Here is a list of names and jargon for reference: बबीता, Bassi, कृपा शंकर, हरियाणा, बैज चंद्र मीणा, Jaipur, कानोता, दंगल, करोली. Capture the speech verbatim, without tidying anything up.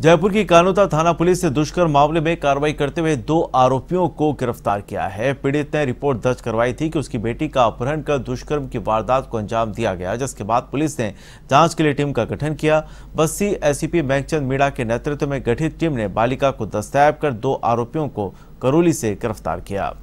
जयपुर की कानोता थाना पुलिस ने दुष्कर्म मामले में कार्रवाई करते हुए दो आरोपियों को गिरफ्तार किया है। पीड़ित ने रिपोर्ट दर्ज करवाई थी कि उसकी बेटी का अपहरण कर दुष्कर्म की वारदात को अंजाम दिया गया, जिसके बाद पुलिस ने जांच के लिए टीम का गठन किया। बस्सी एसीपी बैज चंद्र मीणा के नेतृत्व में गठित टीम ने बालिका को दस्तयाब कर दो आरोपियों को करोली से गिरफ्तार किया।